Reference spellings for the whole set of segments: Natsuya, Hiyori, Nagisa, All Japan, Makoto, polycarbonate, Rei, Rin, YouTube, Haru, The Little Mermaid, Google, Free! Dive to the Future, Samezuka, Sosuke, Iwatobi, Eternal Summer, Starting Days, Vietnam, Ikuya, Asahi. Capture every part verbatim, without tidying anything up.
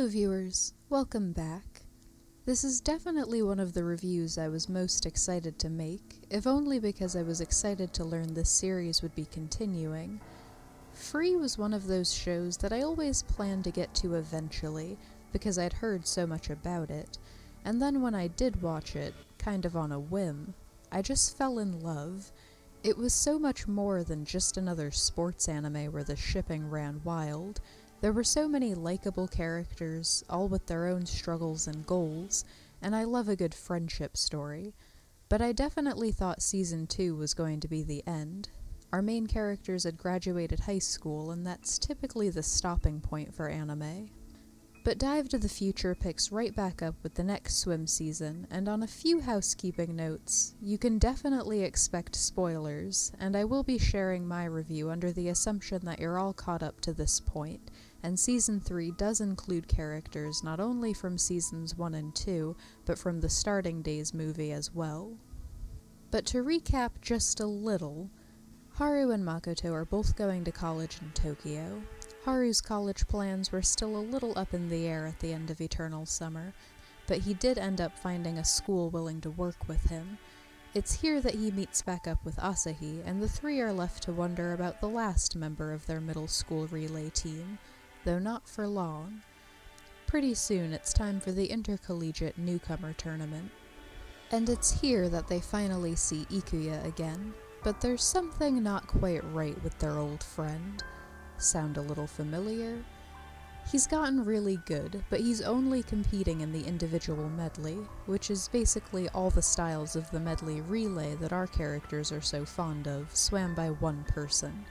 Hello viewers, welcome back. This is definitely one of the reviews I was most excited to make, if only because I was excited to learn this series would be continuing. Free was one of those shows that I always planned to get to eventually, because I'd heard so much about it, and then when I did watch it, kind of on a whim, I just fell in love. It was so much more than just another sports anime where the shipping ran wild. There were so many likable characters, all with their own struggles and goals, and I love a good friendship story. But I definitely thought season two was going to be the end. Our main characters had graduated high school, and that's typically the stopping point for anime. But Dive to the Future picks right back up with the next swim season, and on a few housekeeping notes, you can definitely expect spoilers, and I will be sharing my review under the assumption that you're all caught up to this point. And season three does include characters not only from seasons one and two, but from the Starting Days movie as well. But to recap just a little, Haru and Makoto are both going to college in Tokyo. Haru's college plans were still a little up in the air at the end of Eternal Summer, but he did end up finding a school willing to work with him. It's here that he meets back up with Asahi, and the three are left to wonder about the last member of their middle school relay team, though not for long. Pretty soon it's time for the intercollegiate newcomer tournament. And it's here that they finally see Ikuya again, but there's something not quite right with their old friend. Sound a little familiar? He's gotten really good, but he's only competing in the individual medley, which is basically all the styles of the medley relay that our characters are so fond of, swam by one person.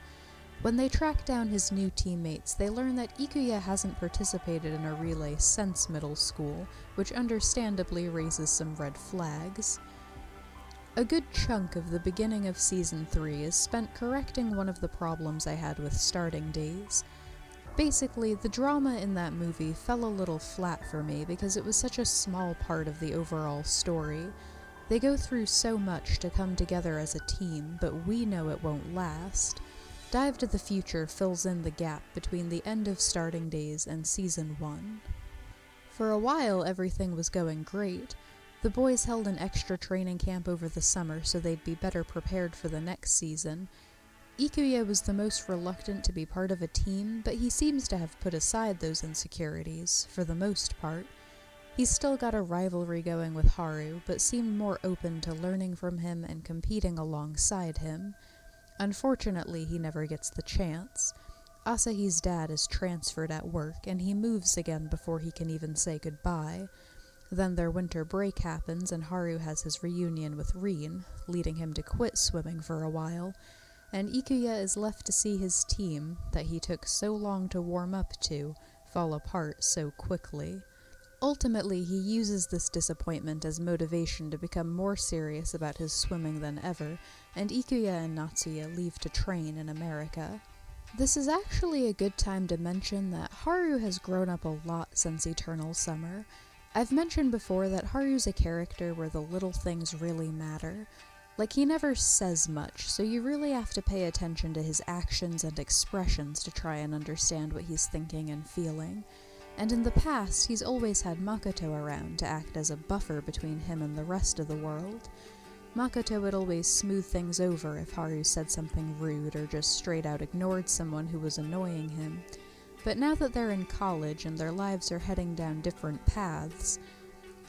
When they track down his new teammates, they learn that Ikuya hasn't participated in a relay since middle school, which understandably raises some red flags. A good chunk of the beginning of season three is spent correcting one of the problems I had with Starting Days. Basically, the drama in that movie fell a little flat for me because it was such a small part of the overall story. They go through so much to come together as a team, but we know it won't last. Dive to the Future fills in the gap between the end of Starting Days and season one. For a while, everything was going great. The boys held an extra training camp over the summer so they'd be better prepared for the next season. Ikuya was the most reluctant to be part of a team, but he seems to have put aside those insecurities, for the most part. He's still got a rivalry going with Haru, but seemed more open to learning from him and competing alongside him. Unfortunately, he never gets the chance. Asahi's dad is transferred at work, and he moves again before he can even say goodbye. Then their winter break happens, and Haru has his reunion with Rin, leading him to quit swimming for a while, and Ikuya is left to see his team, that he took so long to warm up to, fall apart so quickly. Ultimately, he uses this disappointment as motivation to become more serious about his swimming than ever, and Ikuya and Natsuya leave to train in America. This is actually a good time to mention that Haru has grown up a lot since Eternal Summer. I've mentioned before that Haru's a character where the little things really matter. Like, he never says much, so you really have to pay attention to his actions and expressions to try and understand what he's thinking and feeling. And in the past, he's always had Makoto around to act as a buffer between him and the rest of the world. Makoto would always smooth things over if Haru said something rude or just straight out ignored someone who was annoying him. But now that they're in college and their lives are heading down different paths,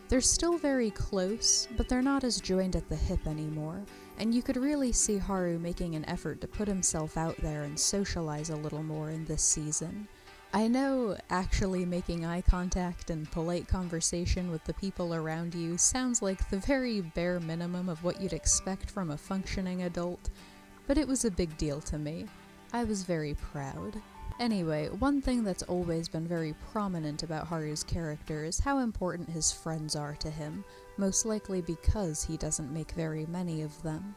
they're still very close, but they're not as joined at the hip anymore, and you could really see Haru making an effort to put himself out there and socialize a little more in this season. I know actually making eye contact and polite conversation with the people around you sounds like the very bare minimum of what you'd expect from a functioning adult, but it was a big deal to me. I was very proud. Anyway, one thing that's always been very prominent about Haru's character is how important his friends are to him, most likely because he doesn't make very many of them.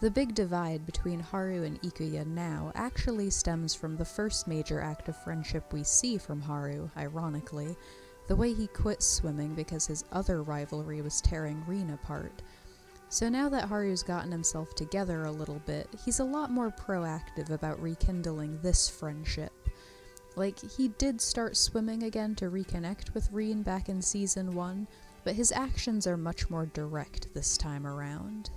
The big divide between Haru and Ikuya now actually stems from the first major act of friendship we see from Haru, ironically, the way he quit swimming because his other rivalry was tearing Rin apart. So now that Haru's gotten himself together a little bit, he's a lot more proactive about rekindling this friendship. Like, he did start swimming again to reconnect with Rin back in season one, but his actions are much more direct this time around.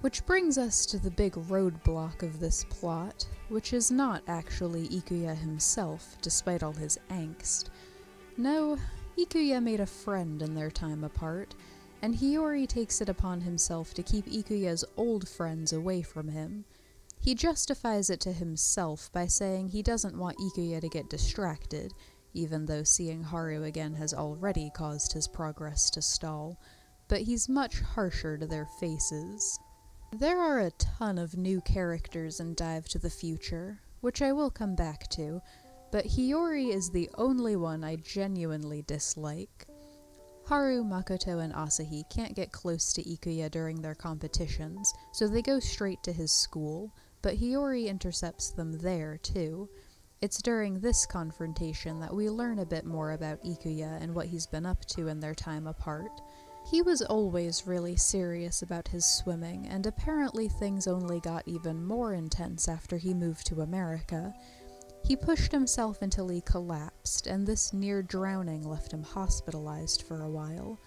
Which brings us to the big roadblock of this plot, which is not actually Ikuya himself, despite all his angst. No, Ikuya made a friend in their time apart, and Hiyori takes it upon himself to keep Ikuya's old friends away from him. He justifies it to himself by saying he doesn't want Ikuya to get distracted, even though seeing Haru again has already caused his progress to stall, but he's much harsher to their faces. There are a ton of new characters in Dive to the Future, which I will come back to, but Hiyori is the only one I genuinely dislike. Haru, Makoto, and Asahi can't get close to Ikuya during their competitions, so they go straight to his school, but Hiyori intercepts them there, too. It's during this confrontation that we learn a bit more about Ikuya and what he's been up to in their time apart. He was always really serious about his swimming, and apparently things only got even more intense after he moved to America. He pushed himself until he collapsed, and this near drowning left him hospitalized for a while,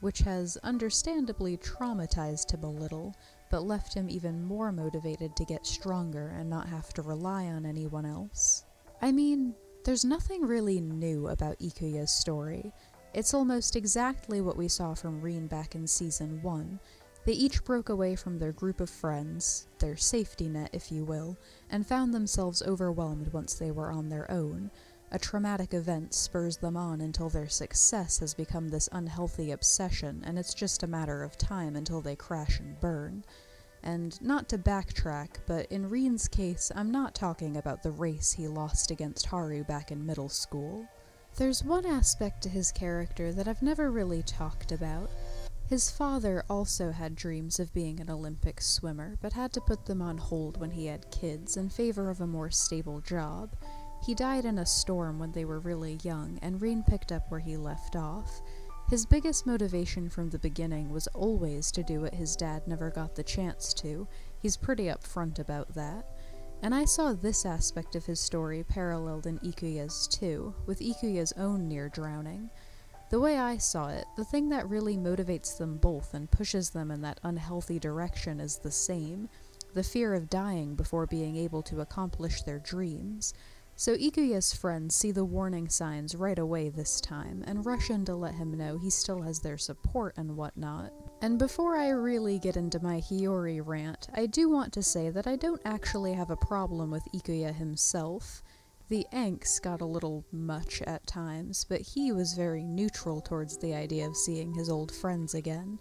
which has understandably traumatized him a little, but left him even more motivated to get stronger and not have to rely on anyone else. I mean, there's nothing really new about Ikuya's story. It's almost exactly what we saw from Rin back in season one. They each broke away from their group of friends, their safety net if you will, and found themselves overwhelmed once they were on their own. A traumatic event spurs them on until their success has become this unhealthy obsession, and it's just a matter of time until they crash and burn. And not to backtrack, but in Rin's case, I'm not talking about the race he lost against Haru back in middle school. There's one aspect to his character that I've never really talked about. His father also had dreams of being an Olympic swimmer, but had to put them on hold when he had kids in favor of a more stable job. He died in a storm when they were really young, and Rin picked up where he left off. His biggest motivation from the beginning was always to do what his dad never got the chance to. He's pretty upfront about that. And I saw this aspect of his story paralleled in Ikuya's too, with Ikuya's own near-drowning. The way I saw it, the thing that really motivates them both and pushes them in that unhealthy direction is the same, the fear of dying before being able to accomplish their dreams. So Ikuya's friends see the warning signs right away this time, and rush in to let him know he still has their support and whatnot. And before I really get into my Hiyori rant, I do want to say that I don't actually have a problem with Ikuya himself. The angst got a little much at times, but he was very neutral towards the idea of seeing his old friends again.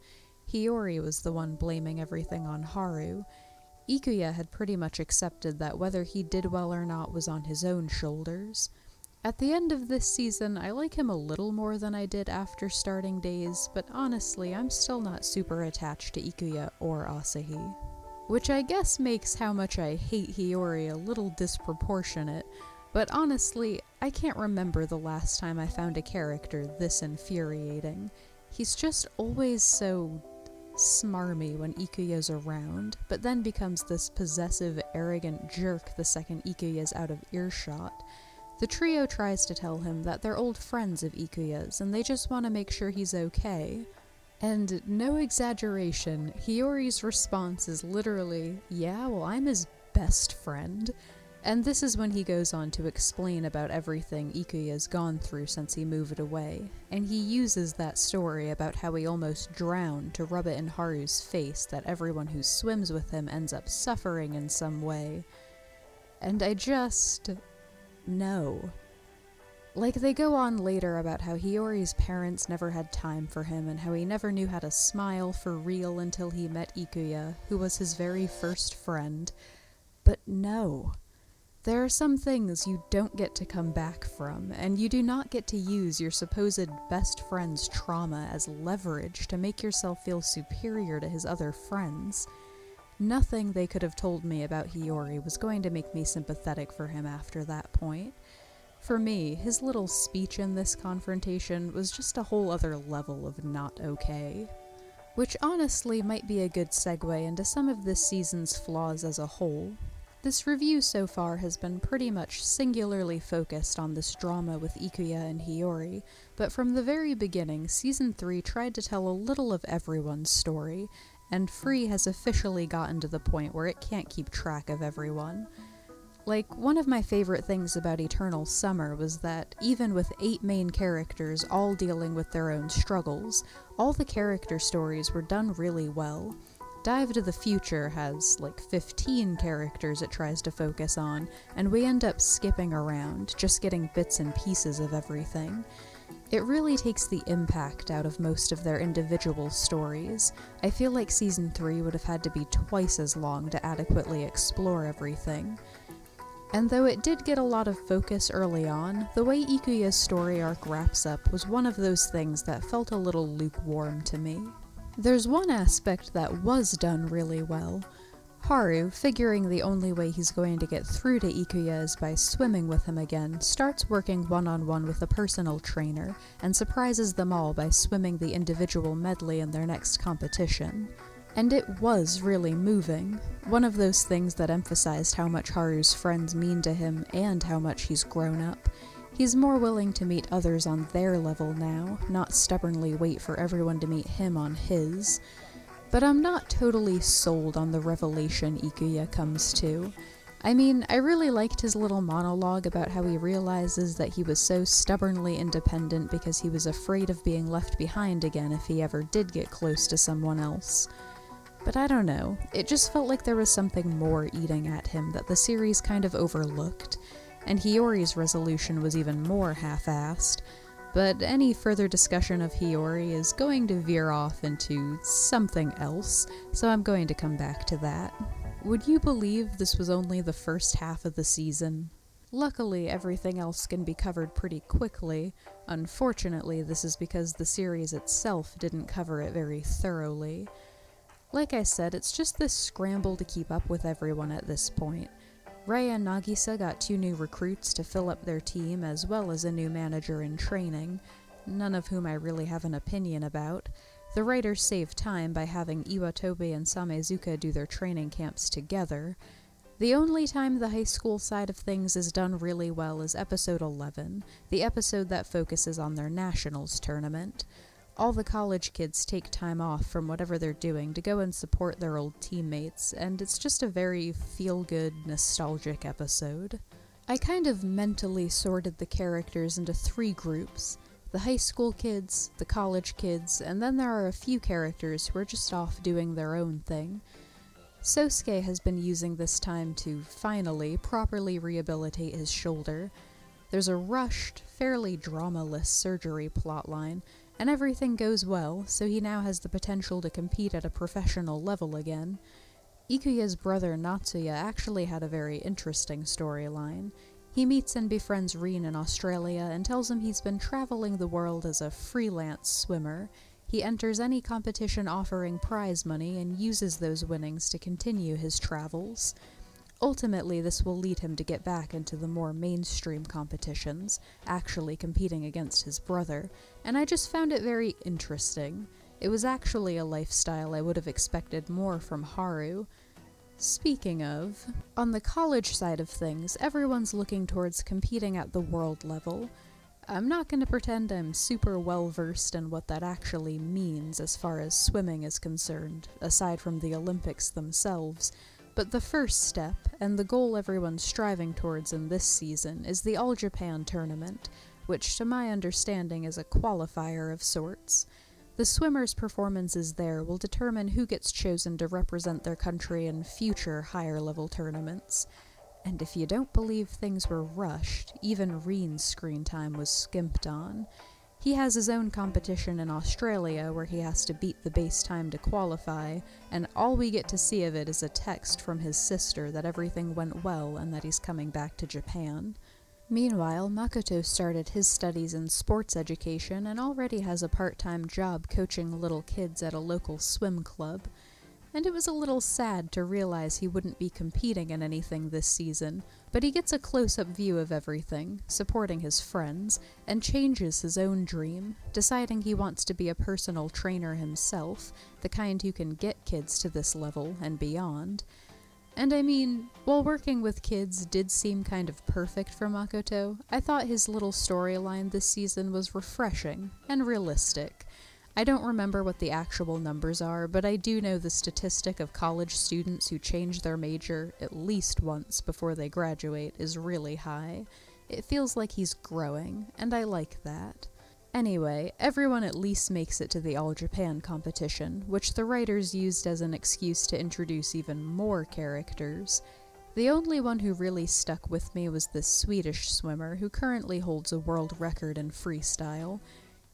Hiyori was the one blaming everything on Haru. Ikuya had pretty much accepted that whether he did well or not was on his own shoulders. At the end of this season, I like him a little more than I did after Starting Days, but honestly, I'm still not super attached to Ikuya or Asahi. Which I guess makes how much I hate Hiyori a little disproportionate, but honestly, I can't remember the last time I found a character this infuriating. He's just always so smarmy when Ikuya's around, but then becomes this possessive, arrogant jerk the second Ikuya's out of earshot. The trio tries to tell him that they're old friends of Ikuya's, and they just want to make sure he's okay. And no exaggeration, Hiyori's response is literally, "Yeah, well I'm his best friend." And this is when he goes on to explain about everything Ikuya's gone through since he moved away, and he uses that story about how he almost drowned to rub it in Haru's face that everyone who swims with him ends up suffering in some way. And I just... no. Like, they go on later about how Hiyori's parents never had time for him and how he never knew how to smile for real until he met Ikuya, who was his very first friend. But no. There are some things you don't get to come back from, and you do not get to use your supposed best friend's trauma as leverage to make yourself feel superior to his other friends. Nothing they could have told me about Hiyori was going to make me sympathetic for him after that point. For me, his little speech in this confrontation was just a whole other level of not okay. Which honestly might be a good segue into some of this season's flaws as a whole. This review so far has been pretty much singularly focused on this drama with Ikuya and Hiyori, but from the very beginning, Season three tried to tell a little of everyone's story, and Free has officially gotten to the point where it can't keep track of everyone. Like, one of my favorite things about Eternal Summer was that, even with eight main characters all dealing with their own struggles, all the character stories were done really well. Dive to the Future has, like, fifteen characters it tries to focus on, and we end up skipping around, just getting bits and pieces of everything. It really takes the impact out of most of their individual stories. I feel like Season three would have had to be twice as long to adequately explore everything. And though it did get a lot of focus early on, the way Ikuya's story arc wraps up was one of those things that felt a little lukewarm to me. There's one aspect that was done really well. Haru, figuring the only way he's going to get through to Ikuya is by swimming with him again, starts working one-on-one with a personal trainer, and surprises them all by swimming the individual medley in their next competition. And it was really moving. One of those things that emphasized how much Haru's friends mean to him and how much he's grown up. He's more willing to meet others on their level now, not stubbornly wait for everyone to meet him on his. But I'm not totally sold on the revelation Ikuya comes to. I mean, I really liked his little monologue about how he realizes that he was so stubbornly independent because he was afraid of being left behind again if he ever did get close to someone else. But I don't know, it just felt like there was something more eating at him that the series kind of overlooked, and Hiyori's resolution was even more half-assed, but any further discussion of Hiyori is going to veer off into something else, so I'm going to come back to that. Would you believe this was only the first half of the season? Luckily, everything else can be covered pretty quickly. Unfortunately, this is because the series itself didn't cover it very thoroughly. Like I said, it's just this scramble to keep up with everyone at this point. Rei and Nagisa got two new recruits to fill up their team as well as a new manager in training, none of whom I really have an opinion about. The writers save time by having Iwatobi and Samezuka do their training camps together. The only time the high school side of things is done really well is episode eleven, the episode that focuses on their nationals tournament. All the college kids take time off from whatever they're doing to go and support their old teammates, and it's just a very feel-good, nostalgic episode. I kind of mentally sorted the characters into three groups: the high school kids, the college kids, and then there are a few characters who are just off doing their own thing. Sosuke has been using this time to finally properly rehabilitate his shoulder. There's a rushed, fairly drama-less surgery plotline, and everything goes well, so he now has the potential to compete at a professional level again. Ikuya's brother Natsuya actually had a very interesting storyline. He meets and befriends Rin in Australia and tells him he's been traveling the world as a freelance swimmer. He enters any competition offering prize money and uses those winnings to continue his travels. Ultimately, this will lead him to get back into the more mainstream competitions, actually competing against his brother, and I just found it very interesting. It was actually a lifestyle I would have expected more from Haru. Speaking of, on the college side of things, everyone's looking towards competing at the world level. I'm not going to pretend I'm super well-versed in what that actually means as far as swimming is concerned, aside from the Olympics themselves. But the first step, and the goal everyone's striving towards in this season, is the All Japan tournament, which to my understanding is a qualifier of sorts. The swimmers' performances there will determine who gets chosen to represent their country in future higher-level tournaments. And if you don't believe things were rushed, even Rin's screen time was skimped on. He has his own competition in Australia where he has to beat the base time to qualify, and all we get to see of it is a text from his sister that everything went well and that he's coming back to Japan. Meanwhile, Makoto started his studies in sports education and already has a part-time job coaching little kids at a local swim club, and it was a little sad to realize he wouldn't be competing in anything this season, but he gets a close-up view of everything, supporting his friends, and changes his own dream, deciding he wants to be a personal trainer himself, the kind who can get kids to this level and beyond. And I mean, while working with kids did seem kind of perfect for Makoto, I thought his little storyline this season was refreshing and realistic. I don't remember what the actual numbers are, but I do know the statistic of college students who change their major at least once before they graduate is really high. It feels like he's growing, and I like that. Anyway, everyone at least makes it to the All Japan competition, which the writers used as an excuse to introduce even more characters. The only one who really stuck with me was this Swedish swimmer who currently holds a world record in freestyle.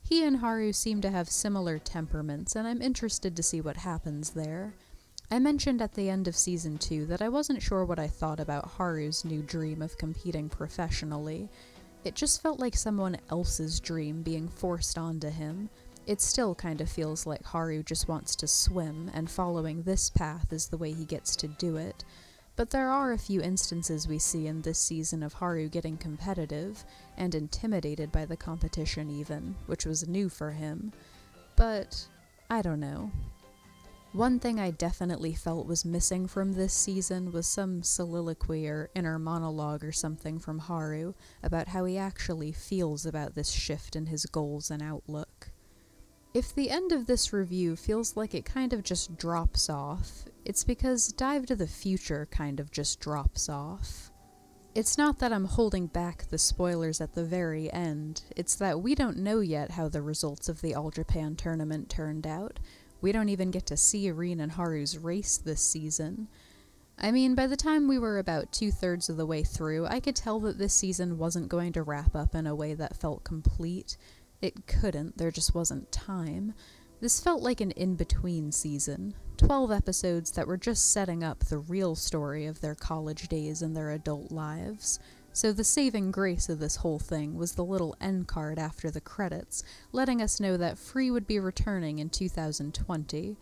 He and Haru seem to have similar temperaments, and I'm interested to see what happens there. I mentioned at the end of season two that I wasn't sure what I thought about Haru's new dream of competing professionally. It just felt like someone else's dream being forced onto him. It still kind of feels like Haru just wants to swim, and following this path is the way he gets to do it. But there are a few instances we see in this season of Haru getting competitive, and intimidated by the competition even, which was new for him. But I don't know. One thing I definitely felt was missing from this season was some soliloquy or inner monologue or something from Haru about how he actually feels about this shift in his goals and outlook. If the end of this review feels like it kind of just drops off, it's because Dive to the Future kind of just drops off. It's not that I'm holding back the spoilers at the very end, it's that we don't know yet how the results of the All Japan tournament turned out. We don't even get to see Rin and Haru's race this season. I mean, by the time we were about two-thirds of the way through, I could tell that this season wasn't going to wrap up in a way that felt complete. It couldn't, there just wasn't time. This felt like an in-between season. Twelve episodes that were just setting up the real story of their college days and their adult lives. So the saving grace of this whole thing was the little end card after the credits, letting us know that Free would be returning in two thousand twenty.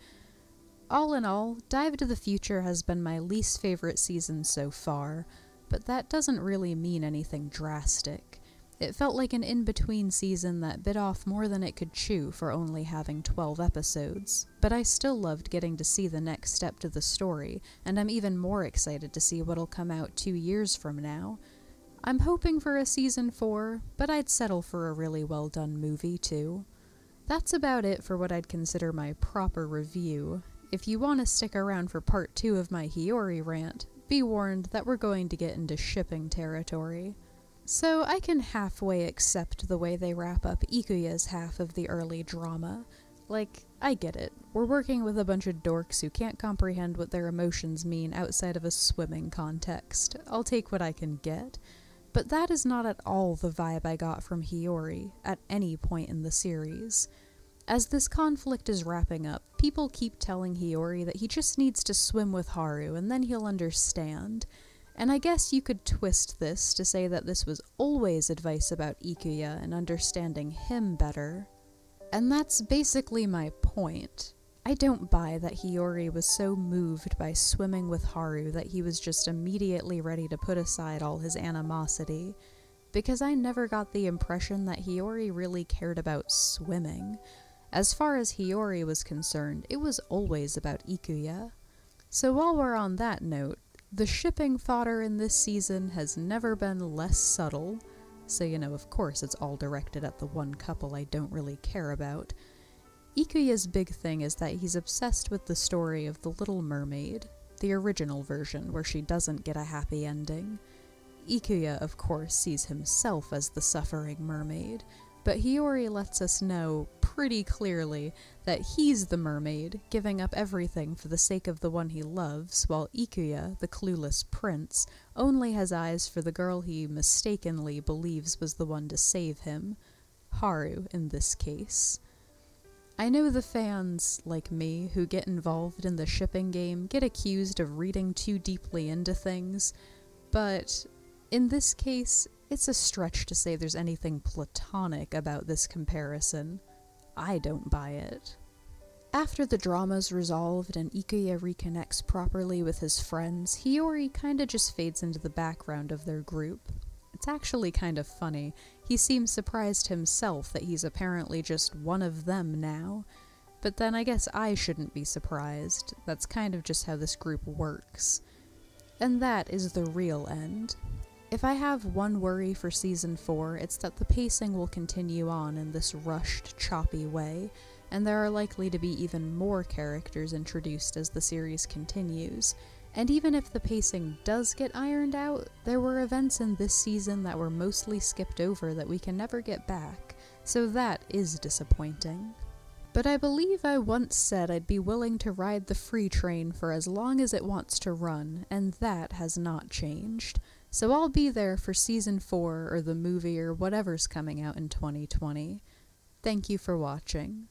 All in all, Dive to the Future has been my least favorite season so far, but that doesn't really mean anything drastic. It felt like an in-between season that bit off more than it could chew for only having twelve episodes, but I still loved getting to see the next step to the story, and I'm even more excited to see what'll come out two years from now. I'm hoping for a season four, but I'd settle for a really well-done movie, too. That's about it for what I'd consider my proper review. If you want to stick around for part two of my Hiyori rant, be warned that we're going to get into shipping territory. So I can halfway accept the way they wrap up Ikuya's half of the early drama. Like, I get it. We're working with a bunch of dorks who can't comprehend what their emotions mean outside of a swimming context. I'll take what I can get. But that is not at all the vibe I got from Hiyori at any point in the series. As this conflict is wrapping up, people keep telling Hiyori that he just needs to swim with Haru and then he'll understand. And I guess you could twist this to say that this was always advice about Ikuya and understanding him better. And that's basically my point. I don't buy that Hiyori was so moved by swimming with Haru that he was just immediately ready to put aside all his animosity, because I never got the impression that Hiyori really cared about swimming. As far as Hiyori was concerned, it was always about Ikuya. So while we're on that note, the shipping fodder in this season has never been less subtle, so you know, of course it's all directed at the one couple I don't really care about. Ikuya's big thing is that he's obsessed with the story of The Little Mermaid, the original version where she doesn't get a happy ending. Ikuya, of course, sees himself as the suffering mermaid, but Hiyori lets us know pretty clearly that he's the mermaid, giving up everything for the sake of the one he loves, while Ikuya, the clueless prince, only has eyes for the girl he mistakenly believes was the one to save him, Haru in this case. I know the fans, like me, who get involved in the shipping game get accused of reading too deeply into things, but in this case, it's a stretch to say there's anything platonic about this comparison. I don't buy it. After the drama's resolved and Ikuya reconnects properly with his friends, Hiyori kinda just fades into the background of their group. It's actually kind of funny. He seems surprised himself that he's apparently just one of them now. But then I guess I shouldn't be surprised. That's kind of just how this group works. And that is the real end. If I have one worry for season four, it's that the pacing will continue on in this rushed, choppy way, and there are likely to be even more characters introduced as the series continues. And even if the pacing does get ironed out, there were events in this season that were mostly skipped over that we can never get back, so that is disappointing. But I believe I once said I'd be willing to ride the free train for as long as it wants to run, and that has not changed. So I'll be there for season four or the movie or whatever's coming out in twenty twenty. Thank you for watching.